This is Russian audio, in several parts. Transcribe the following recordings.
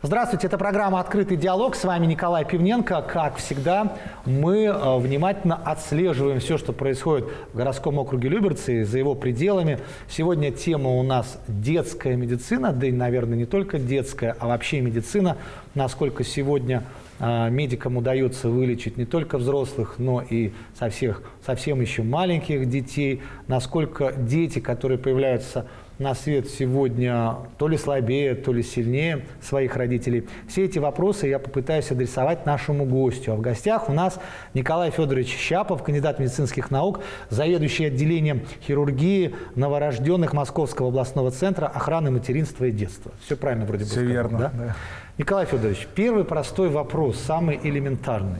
Здравствуйте, это программа «Открытый диалог». С вами Николай Пивненко. Как всегда, мы внимательно отслеживаем все, что происходит в городском округе Люберцы и за его пределами. Сегодня тема у нас детская медицина, да и, наверное, не только детская, а вообще медицина. Насколько сегодня медикам удается вылечить не только взрослых, но и совсем еще маленьких детей. Насколько дети, которые появляются на свет сегодня, то ли слабее, то ли сильнее своих родителей. Все эти вопросы я попытаюсь адресовать нашему гостю. А в гостях у нас Николай Федорович Щапов, кандидат медицинских наук, заведующий отделением хирургии новорожденных Московского областного центра охраны материнства и детства. Все правильно вроде бы. Все верно, да? Да. Николай Федорович, первый простой вопрос, самый элементарный.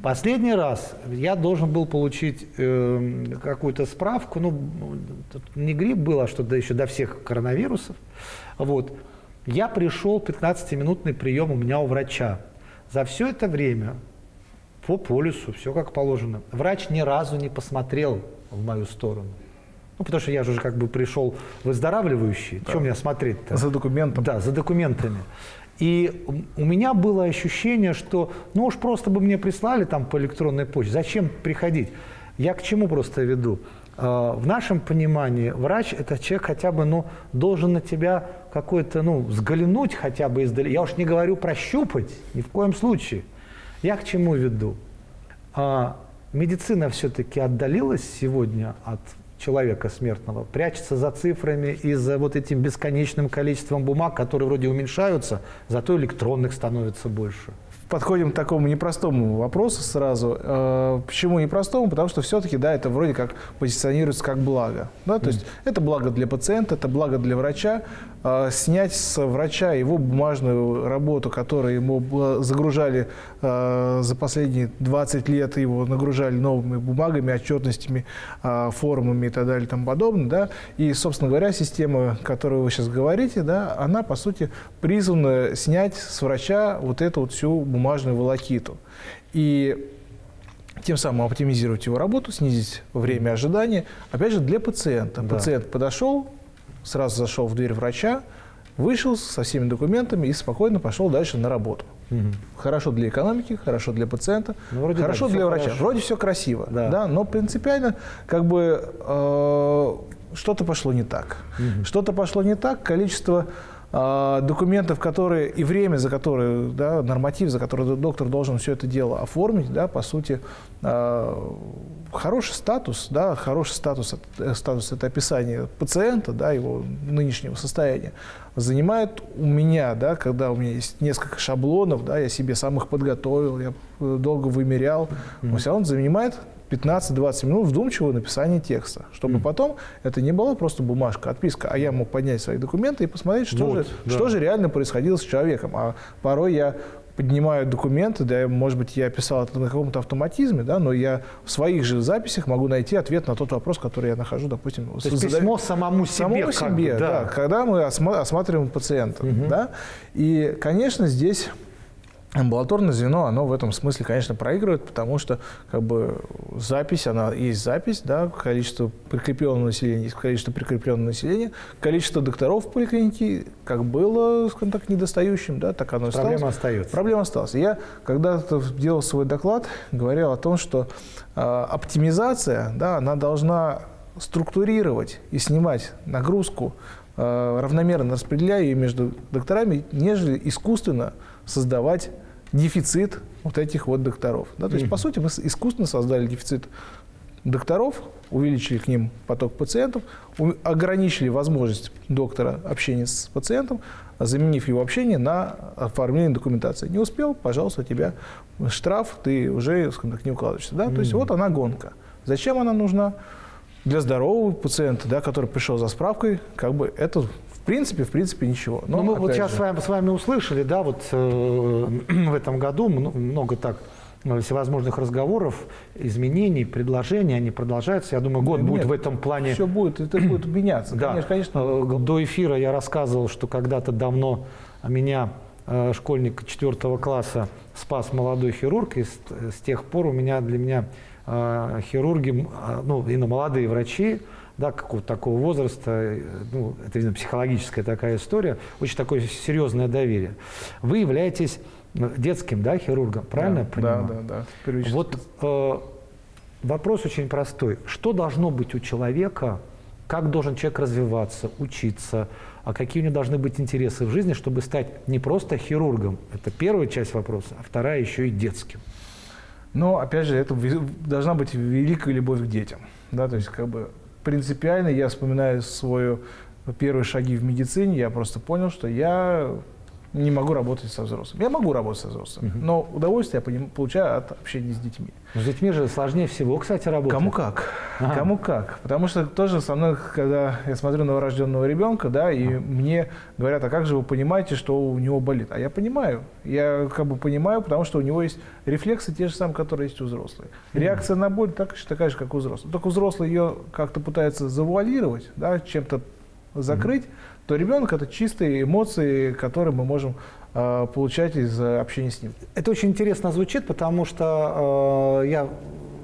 Последний раз я должен был получить какую-то справку, ну, не грипп был, а что-то еще до всех коронавирусов. Вот. Я пришел, 15-минутный прием у меня у врача. За все это время по полису, все как положено, врач ни разу не посмотрел в мою сторону. Ну, потому что я же как бы пришел выздоравливающий, да. Чем меня смотреть-то? За документами. Да, за документами. И у меня было ощущение, что ну уж просто бы мне прислали там по электронной почте, зачем приходить? Я к чему просто веду? В нашем понимании врач – это человек хотя бы, ну, должен на тебя какой-то, ну, взглянуть хотя бы издалека. Я уж не говорю прощупать, ни в коем случае. Я к чему веду? Медицина все-таки отдалилась сегодня от человека смертного, прячется за цифрами и за вот этим бесконечным количеством бумаг, которые вроде уменьшаются, зато электронных становится больше. Подходим к такому непростому вопросу сразу. Почему непростому? Потому что все-таки, да, это вроде как позиционируется как благо. Да? То есть это благо для пациента, это благо для врача. Снять с врача его бумажную работу, которую ему загружали за последние 20 лет, его нагружали новыми бумагами, отчетностями, формами и так далее, и тому подобное. Да? И, собственно говоря, система, о которой вы сейчас говорите, да, она, по сути, призвана снять с врача вот эту вот всю бумажную волокиту. И тем самым оптимизировать его работу, снизить время ожидания. Опять же, для пациента. Да. Пациент подошел, сразу зашел в дверь врача, вышел со всеми документами и спокойно пошел дальше на работу. Угу. Хорошо для экономики, хорошо для пациента, ну, хорошо для врача. Хорошо. Вроде все красиво, да. Да, но принципиально как бы что-то пошло не так. Угу. Что-то пошло не так, количество документов, которые и время, за которые, да, норматив, за который доктор должен все это дело оформить, да, по сути, хороший статус, это описание пациента, да, его нынешнего состояния, занимает у меня, да, когда у меня есть несколько шаблонов, да, я себе сам их подготовил, я долго вымерял, но все равно занимает 15-20 минут вдумчивого написания текста, чтобы потом это не была просто бумажка, отписка, а я мог поднять свои документы и посмотреть, что, вот, что же реально происходило с человеком. А порой я поднимаю документы, да, может быть, я писал это на каком-то автоматизме, да, но я в своих же записях могу найти ответ на тот вопрос, который я нахожу, допустим. То есть письмо самому себе, да. Да, когда мы осматриваем пациента. Да, и, конечно, здесь амбулаторное звено, оно в этом смысле, конечно, проигрывает, потому что как бы запись, она есть запись, да, количество прикрепленного населения, есть количество прикрепленного населения, количество докторов в поликлинике, как было, скажем так, недостающим, да, так оно и осталось. Проблема остается. Проблема осталась. Я когда-то делал свой доклад, говорил о том, что оптимизация, да, она должна структурировать и снимать нагрузку, равномерно распределяя ее между докторами, нежели искусственно создавать дефицит вот этих вот докторов. Да, то есть, по сути, мы искусственно создали дефицит докторов, увеличили к ним поток пациентов, ограничили возможность доктора общения с пациентом, заменив его общение на оформление документации. Не успел, пожалуйста, у тебя штраф, ты уже, скажем так, не укладываешься. Да? То есть вот она гонка. Зачем она нужна? Для здорового пациента, да, который пришел за справкой, как бы это в принципе ничего. Но мы вот сейчас с вами услышали, да, вот в этом году много так всевозможных разговоров, изменений, предложений, они продолжаются. Я думаю, год будет в этом плане. Все будет, это будет меняться. Да. Конечно. До эфира я рассказывал, что когда-то давно меня, школьник 4 класса, спас молодой хирург, и с тех пор для меня хирурги, ну, и молодые врачи да, какого-то такого возраста, ну, это, видно, психологическая такая история, очень такое серьезное доверие. Вы являетесь детским, да, хирургом, правильно я понимаю? Да, да. Вот вопрос очень простой. Что должно быть у человека, как должен человек развиваться, учиться, а какие у него должны быть интересы в жизни, чтобы стать не просто хирургом, это первая часть вопроса, а вторая еще и детским? Но, опять же, это должна быть великая любовь к детям. Да? То есть, как бы, принципиально я вспоминаю свои первые шаги в медицине, я просто понял, что я не могу работать со взрослыми. Я могу работать со взрослыми, но удовольствие я получаю от общения с детьми. Но с детьми же сложнее всего, кстати, работать. Кому как. Ага. Кому как. Потому что тоже со мной, когда я смотрю на новорожденного ребенка, да, и мне говорят, а как же вы понимаете, что у него болит? А я понимаю. Я как бы понимаю, потому что у него есть рефлексы те же самые, которые есть у взрослых. Реакция на боль такая же, как у взрослых. Только взрослые ее как-то пытаются завуалировать, да, чем-то закрыть, то ребенок – это чистые эмоции, которые мы можем получать из общения с ним. Это очень интересно звучит, потому что я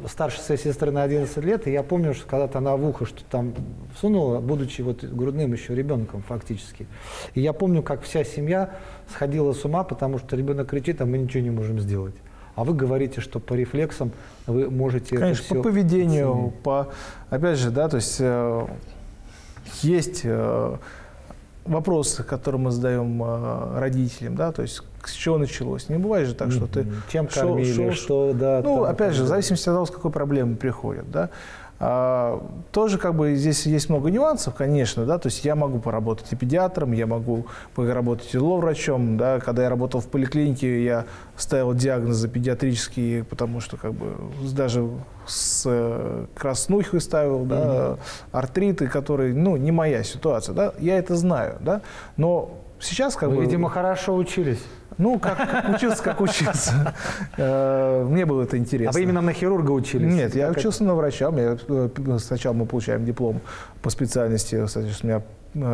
старше своей сестры на 11 лет, и я помню, что когда-то она в ухо что-то там всунула, будучи вот грудным еще ребенком фактически. И я помню, как вся семья сходила с ума, потому что ребенок кричит, а мы ничего не можем сделать. А вы говорите, что по рефлексам вы можете… Конечно, это по поведению, по… Опять же, да, то есть… Есть вопросы, которые мы задаем родителям, да, то есть с чего началось. Не бывает же так, что ты… Чем кормили, что… Да, ну, там, опять же, в зависимости от того, с какой проблемой приходят, да. Тоже как бы здесь есть много нюансов, конечно, да, то есть я могу поработать и педиатром, я могу поработать и лор-врачом, да, когда я работал в поликлинике, я ставил диагнозы педиатрические, потому что как бы даже с краснухой ставил, да, артриты, которые, ну, не моя ситуация, да, я это знаю, да, но сейчас как бы… Вы, видимо, хорошо учились. Ну, как учился. Мне было это интересно. А вы именно на хирурга учились? Нет, я учился на врача. Сначала мы получаем диплом по специальности. У меня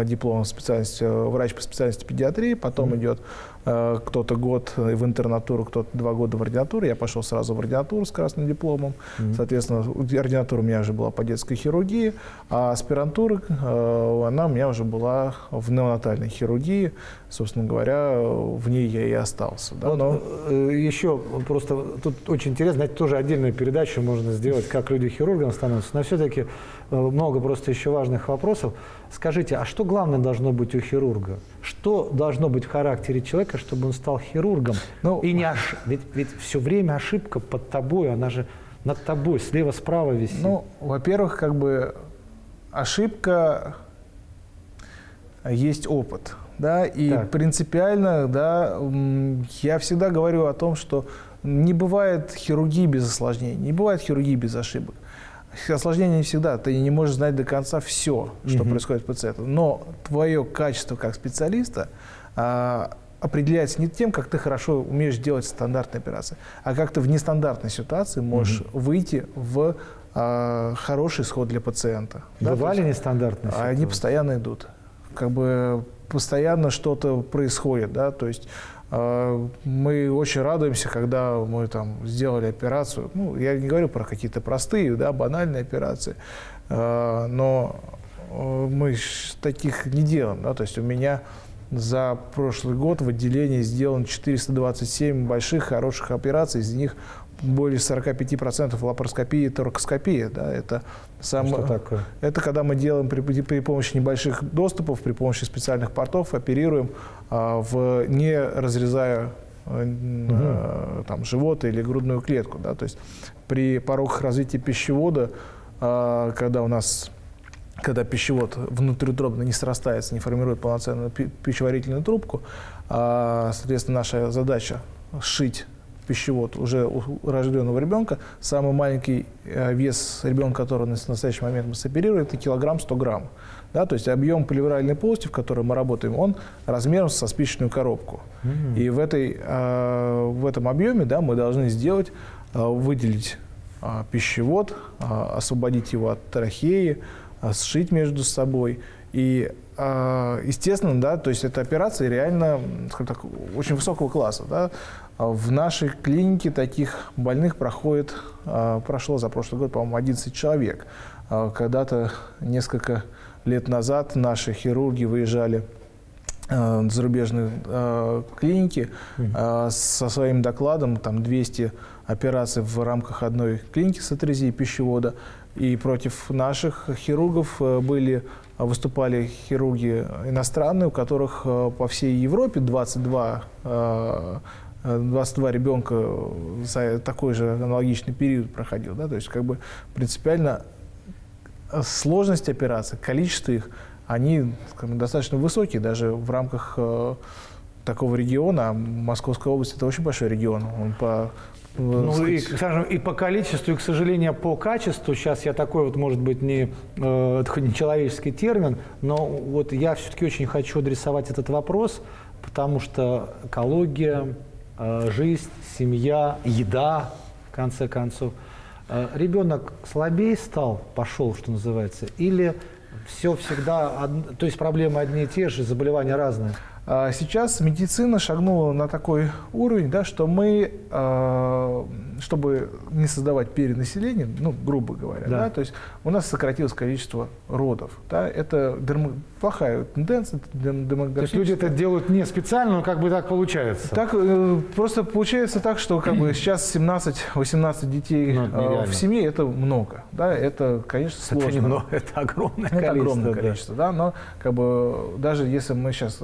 диплом специальности, врач по специальности педиатрии. Потом идет кто-то год в интернатуру, кто-то 2 года в ординатуру. Я пошел сразу в ординатуру с красным дипломом. Соответственно, ординатура у меня уже была по детской хирургии, а аспирантура, она у меня уже была в неонатальной хирургии. Собственно говоря, в ней я и остался. Да? Вот, но… Еще просто тут очень интересно, знаете, тоже отдельную передачу можно сделать, как люди хирургом становятся. Но все-таки много просто еще важных вопросов. Скажите, а что главное должно быть у хирурга? Что должно быть в характере человека, чтобы он стал хирургом? Ну, и не ведь все время ошибка под тобой, она же над тобой, слева-справа висит. Ну, во-первых, как бы ошибка есть опыт, да, и так. Принципиально, да, я всегда говорю о том, что не бывает хирургии без осложнений, не бывает хирургии без ошибок. Осложнение не всегда, ты не можешь знать до конца все, что происходит с пациентом, но твое качество как специалиста определяется не тем, как ты хорошо умеешь делать стандартные операции, а как ты в нестандартной ситуации можешь выйти в хороший исход для пациента. Бывали, да, нестандартные ситуации? Они постоянно идут. Как бы постоянно что-то происходит. Да? То есть мы очень радуемся, когда мы там сделали операцию. Ну, я не говорю про какие-то простые, да, банальные операции, но мы таких не делаем. Да? То есть у меня… За прошлый год в отделении сделано 427 больших, хороших операций. Из них более 45% лапароскопия и торакоскопия. Да, это что такое? Это когда мы делаем при помощи небольших доступов, при помощи специальных портов, оперируем, не разрезая там, живот или грудную клетку. Да, то есть при пороках развития пищевода, когда пищевод внутриутробно не срастается, не формирует полноценную пищеварительную трубку, соответственно, наша задача сшить пищевод уже у рожденного ребенка. Самый маленький вес ребенка, который на настоящий момент мы соперируем, это 100 грамм. Да, то есть объем плевральной полости, в которой мы работаем, он размером со спичечную коробку. И в этом объеме, да, мы должны сделать, выделить пищевод, освободить его от трахеи, сшить между собой. И, естественно, да, то есть это операции реально, скажем так, очень высокого класса. Да. В нашей клинике таких больных прошло за прошлый год, по-моему, 11 человек. Когда-то, несколько лет назад, наши хирурги выезжали в зарубежные клиники со своим докладом, там 200 операций в рамках одной клиники с атрезией пищевода. И против наших хирургов выступали хирурги иностранные, у которых по всей Европе 22 ребенка за такой же аналогичный период проходил. Да? То есть как бы принципиально сложность операций, количество их, они достаточно высокие даже в рамках такого региона. А Московская область – это очень большой регион. Он по, скажем, и по количеству, и, к сожалению, по качеству. Сейчас я такой, вот, может быть, не человеческий термин, но вот я все-таки очень хочу адресовать этот вопрос, потому что экология, жизнь, семья, еда, в конце концов. Ребенок слабее стал, пошел, что называется, или все всегда, то есть проблемы одни и те же, заболевания разные? Сейчас медицина шагнула на такой уровень, да, что мы, чтобы не создавать перенаселение, ну, грубо говоря, да. Да, то есть у нас сократилось количество родов. Да, это плохая тенденция. То есть люди это делают не специально, но как бы так получается? Так, просто получается так, что как бы сейчас 17–18 детей в семье – это много. Да, это, конечно, сложно. Это немного, это огромное количество. Это огромное количество, да, но как бы, даже если мы сейчас…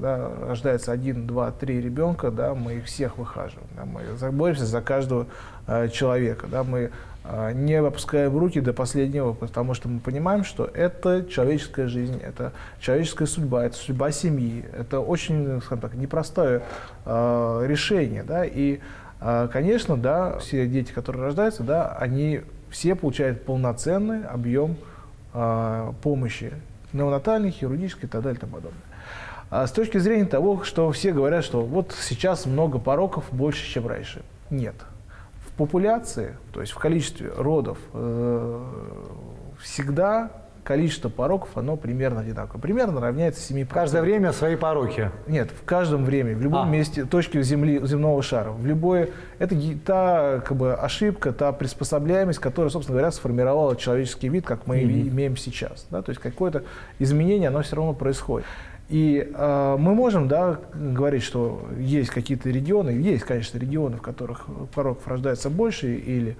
Да, рождается 1, 2, 3 ребенка, да, мы их всех выхаживаем, да, мы заботимся за каждого человека, да, мы не опускаем руки до последнего, потому что мы понимаем, что это человеческая жизнь, это человеческая судьба, это судьба семьи, это очень, скажем так, непростое решение, да, и, конечно, да, все дети, которые рождаются, да, они все получают полноценный объем помощи неонатальной, хирургической и так далее и тому подобное. С точки зрения того, что все говорят, что вот сейчас много пороков больше, чем раньше. Нет. В популяции, то есть в количестве родов, всегда количество пороков, оно примерно одинаково. Примерно равняется 7%. Каждое время свои пороки? Нет, в каждом время, в любом месте, точке земного шара. В любое, это та как бы, ошибка, та приспособляемость, которая, собственно говоря, сформировала человеческий вид, как мы имеем сейчас. Да? То есть какое-то изменение, оно все равно происходит. И мы можем, да, говорить, что есть какие-то регионы, есть, конечно, регионы, в которых пороков рождается больше или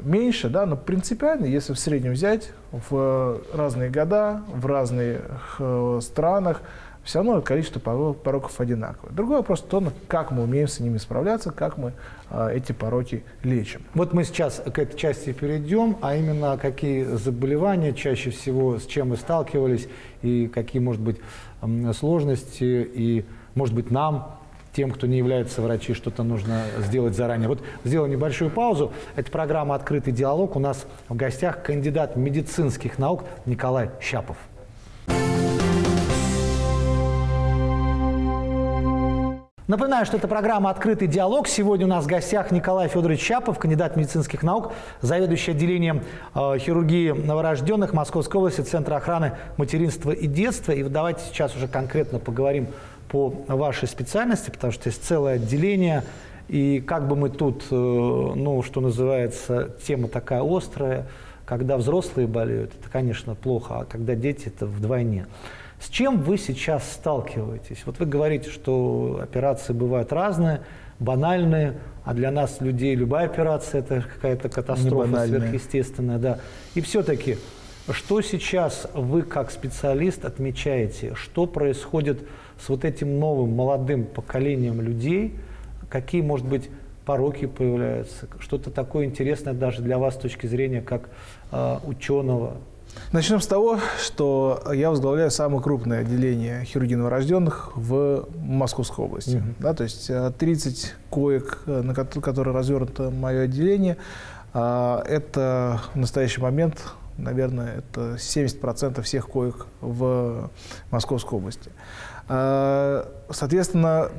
меньше, да, но принципиально, если в среднем взять, в разные года, в разных странах, все равно количество пороков одинаковое. Другой вопрос в том, как мы умеем с ними справляться, как мы эти пороки лечим. Вот мы сейчас к этой части перейдем, а именно какие заболевания чаще всего, с чем мы сталкивались, и какие, может быть, сложности, и, может быть, нам, тем, кто не является врачи, что-то нужно сделать заранее. Вот сделаем небольшую паузу. Это программа «Открытый диалог». У нас в гостях кандидат медицинских наук Николай Щапов. Напоминаю, что это программа «Открытый диалог». Сегодня у нас в гостях Николай Федорович Щапов, кандидат медицинских наук, заведующий отделением хирургии новорожденных Московской области, Центра охраны материнства и детства. И вот давайте сейчас уже конкретно поговорим по вашей специальности, потому что есть целое отделение. И как бы мы тут, ну, что называется, тема такая острая. Когда взрослые болеют, это, конечно, плохо, а когда дети, это вдвойне. С чем вы сейчас сталкиваетесь? Вот вы говорите, что операции бывают разные, банальные, а для нас, людей, любая операция – это какая-то катастрофа сверхъестественная. Да. И все-таки, что сейчас вы, как специалист, отмечаете? Что происходит с вот этим новым, молодым поколением людей? Какие, может быть, пороки появляются? Что-то такое интересное даже для вас с точки зрения как ученого? Начнем с того, что я возглавляю самое крупное отделение хирургии новорожденных в Московской области. Да, то есть 30 коек, на которые развернуто мое отделение, это в настоящий момент, наверное, это 70% всех коек в Московской области. Соответственно,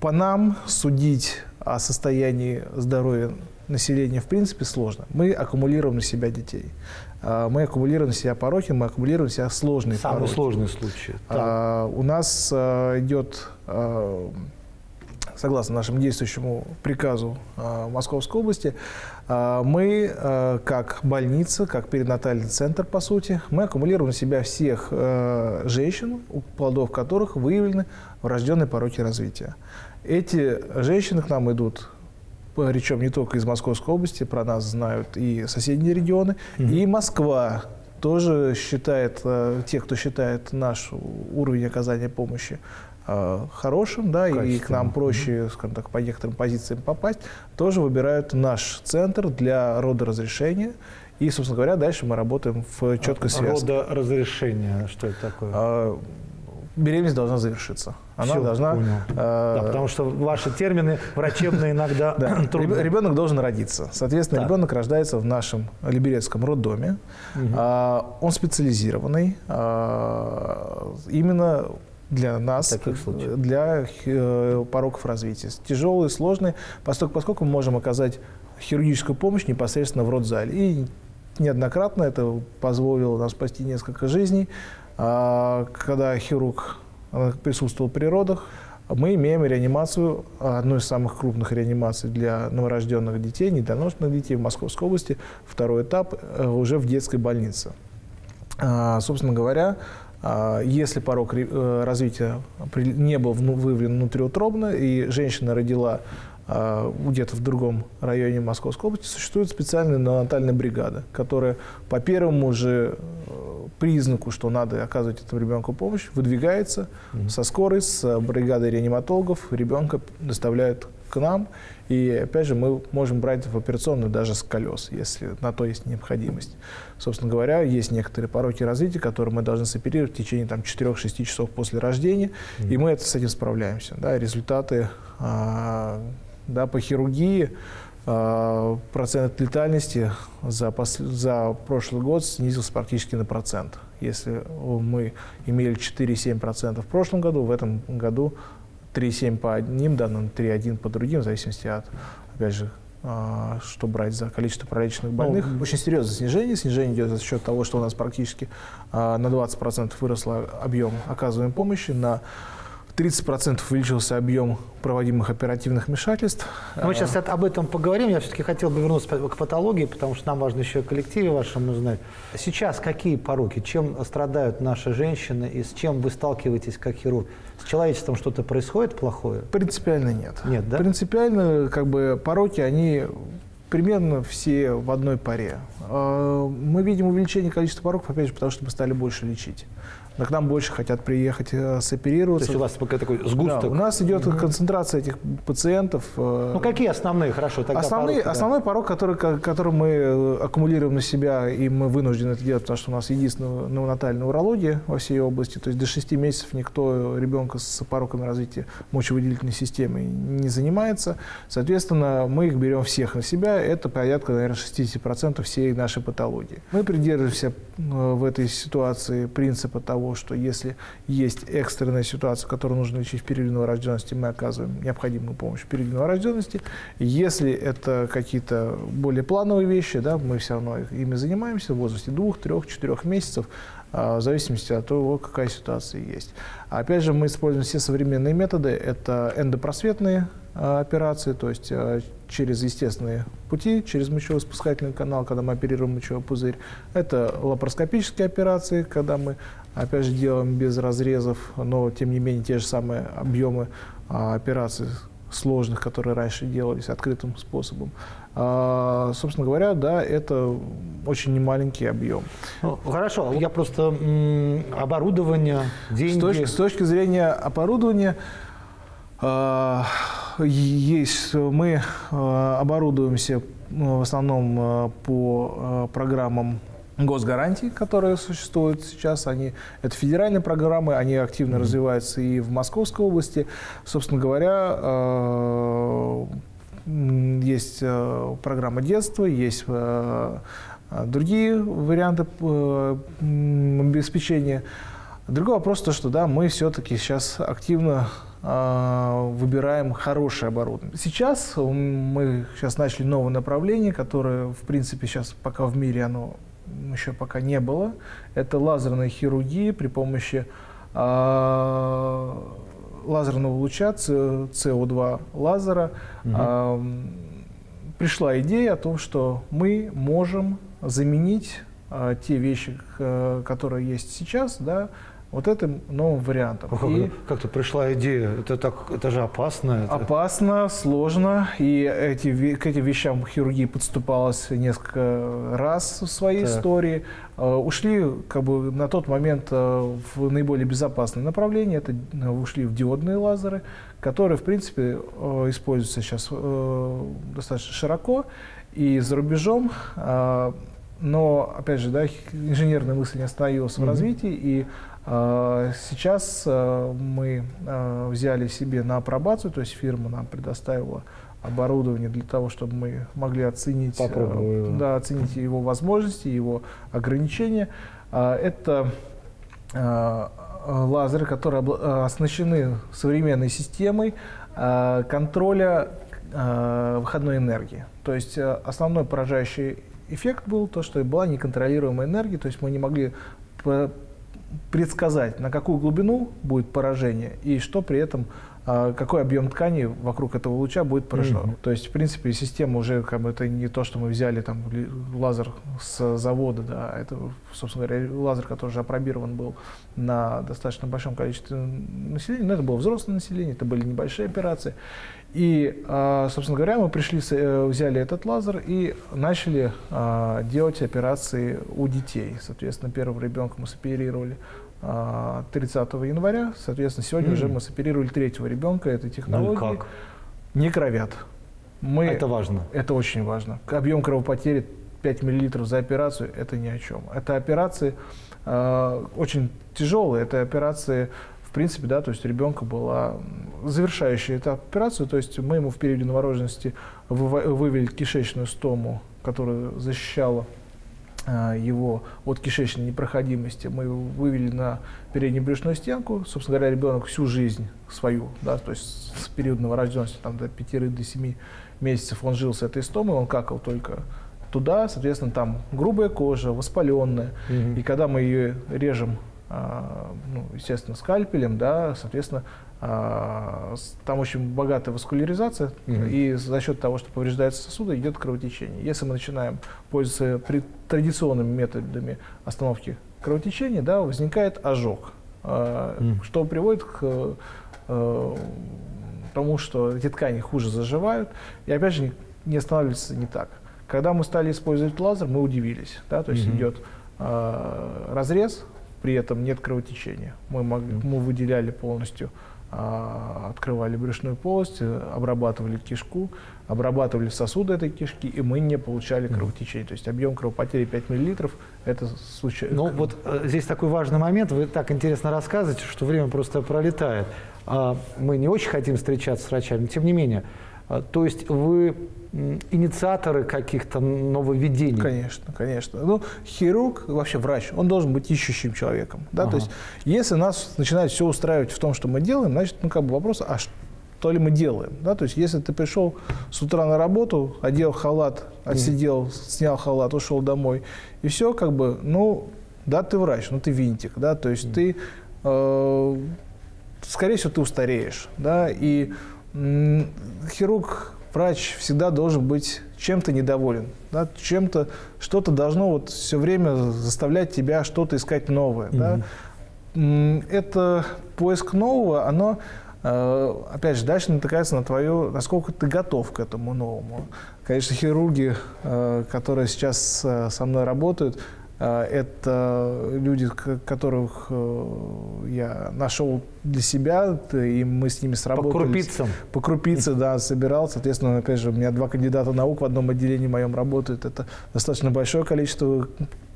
по нам судить о состоянии здоровья населения в принципе сложно. Мы аккумулируем на себя детей. Мы аккумулируем на себя пороки, мы аккумулируем на себя сложные пороки. Самый сложный случай. У нас идет согласно нашему действующему приказу Московской области, мы, как больница, как перинатальный центр, по сути, мы аккумулируем на себя всех женщин, у плодов которых выявлены врожденные пороки развития. Эти женщины к нам идут, причем не только из Московской области, про нас знают и соседние регионы, и Москва тоже считает, те, кто считает наш уровень оказания помощи хорошим, да, и к нам проще, скажем так, по некоторым позициям попасть, тоже выбирают наш центр для родоразрешения. И, собственно говоря, дальше мы работаем в четкой связке. Родоразрешение, что это такое? Беременность должна завершиться. Она должна... Да, потому что ваши термины врачебные иногда трудны. Ребенок должен родиться. Соответственно, ребенок рождается в нашем Люберецком роддоме. Он специализированный именно для нас, для пороков развития. Тяжелые, сложные, поскольку мы можем оказать хирургическую помощь непосредственно в родзале. И неоднократно это позволило нам спасти несколько жизней. Когда хирург присутствовал при родах, мы имеем реанимацию, одну из самых крупных реанимаций для новорожденных детей, недоношенных детей в Московской области, второй этап уже в детской больнице. Собственно говоря, если порог развития не был выявлен внутриутробно, и женщина родила где-то в другом районе Московской области, существует специальная неонатальная бригада, которая по первому же признаку, что надо оказывать этому ребенку помощь, выдвигается со скорой, с бригадой реаниматологов, ребенка доставляют к нам. И опять же мы можем брать в операционную даже с колес, если на то есть необходимость. Собственно говоря, есть некоторые пороки развития, которые мы должны соперировать в течение 4-6 часов после рождения, и мы с этим справляемся. Да, результаты по хирургии, процент летальности за прошлый год снизился практически на 1%. Если мы имели 4,7% в прошлом году, в этом году 3,7 по одним данным, 3,1 по другим, в зависимости от, опять же, что брать за количество пролеченных больных. Очень серьезное снижение. Снижение идет за счет того, что у нас практически на 20% вырос объем оказываемой помощи, на 30% увеличился объем проводимых оперативных вмешательств. Мы сейчас об этом поговорим. Я все-таки хотел бы вернуться к патологии, потому что нам важно еще о коллективе вашем узнать. Сейчас какие пороки? Чем страдают наши женщины и с чем вы сталкиваетесь как хирург? С человечеством что-то происходит плохое? Принципиально нет. Нет, да? Принципиально пороки, они примерно все в одной паре. Мы видим увеличение количества пороков, опять же, потому что мы стали больше лечить. Но к нам больше хотят приехать соперироваться. То есть у вас пока такой сгусток? Да, у нас идет концентрация этих пациентов. Ну, какие основные, хорошо, тогда Основной порог, который мы аккумулируем на себя, и мы вынуждены это делать, потому что у нас единственная неонатальная урология во всей области. То есть до 6 месяцев никто ребенка с пороками развития мочевыделительной системы не занимается. Соответственно, мы их берем всех на себя. Это порядка, наверное, 60% всей нашей патологии. Мы придерживаемся в этой ситуации принципа того, что если есть экстренная ситуация, которую нужно лечить в период новорожденности, мы оказываем необходимую помощь в период новорожденности. Если это какие-то более плановые вещи, да, мы все равно ими занимаемся в возрасте 2, 3, 4 месяцев, в зависимости от того, какая ситуация есть. Опять же, мы используем все современные методы. Это эндопросветные операции, то есть через естественные пути, через мочевоспускательный канал, когда мы оперируем мочевой пузырь. Это лапароскопические операции, когда мы, опять же, делаем без разрезов, но, тем не менее, те же самые объемы операций сложных, которые раньше делались открытым способом. Собственно говоря, да, это очень немаленький объем. Ну, хорошо, я просто оборудование, деньги... С точки зрения оборудования... мы оборудуемся в основном по программам госгарантий, которые существуют сейчас. Это федеральные программы, они активно развиваются и в Московской области. Собственно говоря, есть программа детства, есть другие варианты обеспечения. Другой вопрос, то, что да, мы все-таки сейчас активно выбираем хорошее оборудование. Мы сейчас начали новое направление, которое, в принципе, сейчас пока в мире оно еще пока не было. Это лазерная хирургия при помощи лазерного луча, СО2 лазера, пришла идея о том, что мы можем заменить те вещи, которые есть сейчас, да, вот этим новым вариантом. И как-то пришла идея, это же опасно. Это... Опасно, сложно, и к этим вещам хирургия подступалась несколько раз в своей истории. Ушли, как бы, на тот момент в наиболее безопасное направление, это ушли в диодные лазеры, которые, в принципе, используются сейчас достаточно широко и за рубежом. Но, опять же, да, инженерная мысль не остановилась в развитии, и сейчас мы взяли себе на апробацию, то есть фирма нам предоставила оборудование для того, чтобы мы могли оценить, оценить его возможности, его ограничения. Это лазеры, которые оснащены современной системой контроля выходной энергии. То есть основной поражающий эффект был то, что была неконтролируемая энергия, то есть мы не могли предсказать, на какую глубину будет поражение и что при этом, какой объем ткани вокруг этого луча будет поражено. То есть, в принципе, система уже, как бы, это не то, что мы взяли там лазер с завода, да, это, собственно говоря, лазер, который уже апробирован был на достаточно большом количестве населения, но это было взрослое население, это были небольшие операции. И, собственно говоря, мы пришли, взяли этот лазер и начали делать операции у детей. Соответственно, первого ребенка мы соперировали 30 января. Соответственно, сегодня уже мы соперировали третьего ребенка этой технологии. Ну, как? Не кровят. Это важно? Это очень важно. Объем кровопотери 5 мл за операцию – это ни о чем. Это операции очень тяжелые, это операции… В принципе, да, то есть у ребенка была завершающая эту операцию, то есть мы ему в периоде новорожденности вывели кишечную стому, которая защищала его от кишечной непроходимости. Мы его вывели на переднюю брюшную стенку, собственно говоря, ребенок всю жизнь свою, да, то есть с периода новорожденности там, до 5-7 месяцев он жил с этой стомой, он какал только туда, соответственно, там грубая кожа, воспаленная, и когда мы ее режем, ну, естественно, скальпелем, да, соответственно, там очень богатая васкуляризация, и за счет того, что повреждаются сосуды, идет кровотечение. Если мы начинаем пользоваться традиционными методами остановки кровотечения, да, возникает ожог, что приводит к тому, что эти ткани хуже заживают, и опять же не останавливается не так. Когда мы стали использовать лазер, мы удивились, да, то есть идет разрез, при этом нет кровотечения. Мы выделяли полностью, открывали брюшную полость, обрабатывали кишку, обрабатывали сосуды этой кишки, и мы не получали кровотечения. То есть объем кровопотери 5 мл – это случай. Ну вот здесь такой важный момент. Вы так интересно рассказываете, что время просто пролетает. Мы не очень хотим встречаться с врачами, но тем не менее. То есть вы инициаторы каких-то нововведений? Конечно, конечно. Ну, хирург, вообще врач, он должен быть ищущим человеком. Да? То есть, если нас начинает все устраивать в том, что мы делаем, значит, ну, как бы вопрос, а что ли мы делаем? Да? То есть, если ты пришел с утра на работу, одел халат, отсидел, снял халат, ушел домой, и все, как бы, ну, да, ты врач, ну, ты винтик, да, то есть, ты, скорее всего, ты устареешь, да, и хирург, врач всегда должен быть чем-то недоволен, да, чем-то, что-то должно вот все время заставлять тебя что-то искать новое. Да. Это поиск нового, оно, опять же, дальше натыкается на твое, насколько ты готов к этому новому. Конечно, хирурги, которые сейчас со мной работают, это люди, которых я нашел для себя, и мы с ними сработали. По крупицам. По крупице, да, собирал. Соответственно, опять же, у меня 2 кандидата наук в одном отделении моем работают. Это достаточно большое количество,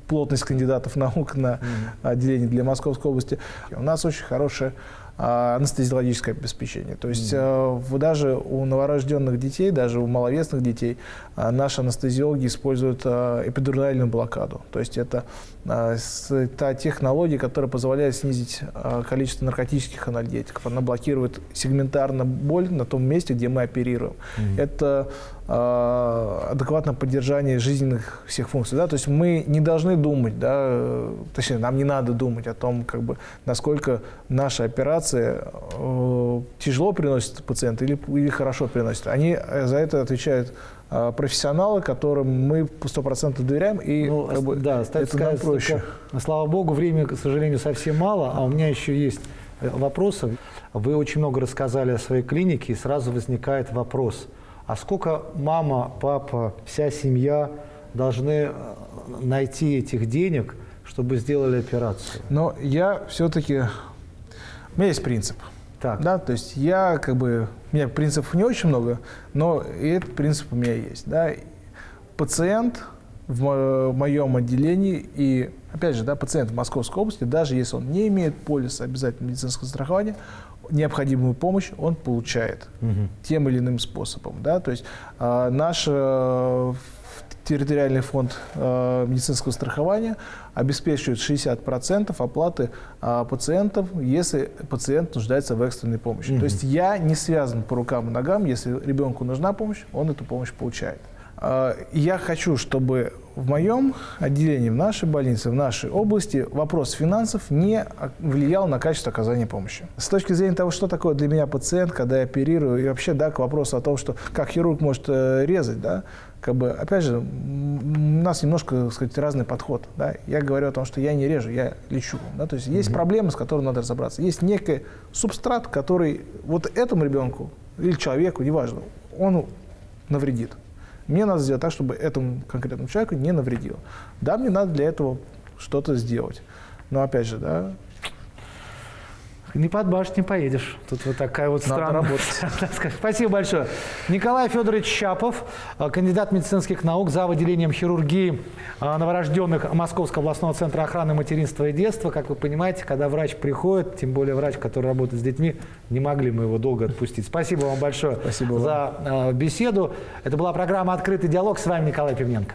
плотность кандидатов наук на отделении для Московской области. У нас очень хорошее анестезиологическое обеспечение. То есть даже у новорожденных детей, даже у маловесных детей наши анестезиологи используют эпидуральную блокаду. То есть это та технология, которая позволяет снизить количество наркотических анальгетиков. Она блокирует сегментарно боль на том месте, где мы оперируем. Это адекватное поддержание жизненных всех функций. Да? То есть мы не должны думать, да, точнее, нам не надо думать о том, как бы, насколько наша операция консультации тяжело приносят пациенты или хорошо приносят, они за это отвечают профессионалы, которым мы 100% доверяем, и это нам проще. Слава богу, времени, к сожалению, совсем мало, а у меня еще есть вопросы. Вы очень много рассказали о своей клинике, и сразу возникает вопрос, а сколько мама, папа, вся семья должны найти этих денег, чтобы сделали операцию? Но я все-таки... У меня есть принцип. Так. Да? То есть я как бы... У меня принципов не очень много, но и этот принцип у меня есть. Да? Пациент в моем отделении и, опять же, да, пациент в Московской области, даже если он не имеет полиса обязательного медицинского страхования, необходимую помощь он получает тем или иным способом. Да? То есть наш территориальный фонд медицинского страхования обеспечивает 60% оплаты пациентов, если пациент нуждается в экстренной помощи. То есть я не связан по рукам и ногам, если ребенку нужна помощь, он эту помощь получает. Я хочу, чтобы в моем отделении, в нашей больнице, в нашей области вопрос финансов не влиял на качество оказания помощи. С точки зрения того, что такое для меня пациент, когда я оперирую, и вообще, да, к вопросу о том, что как хирург может резать, да, как бы, опять же, у нас немножко, так сказать, разный подход. Да? Я говорю о том, что я не режу, я лечу. Да? То есть есть проблемы, с которыми надо разобраться. Есть некий субстрат, который вот этому ребенку или человеку, неважно, он навредит. Мне надо сделать так, чтобы этому конкретному человеку не навредило. Да, мне надо для этого что-то сделать. Но опять же, да... Не под башню поедешь. Тут вот такая вот странная работа. Спасибо большое. Николай Федорович Щапов, кандидат медицинских наук, зав. Отделением хирургии новорожденных Московского областного центра охраны материнства и детства. Как вы понимаете, когда врач приходит, тем более врач, который работает с детьми, не могли мы его долго отпустить. Спасибо вам большое за беседу. Это была программа «Открытый диалог». С вами Николай Пивненко.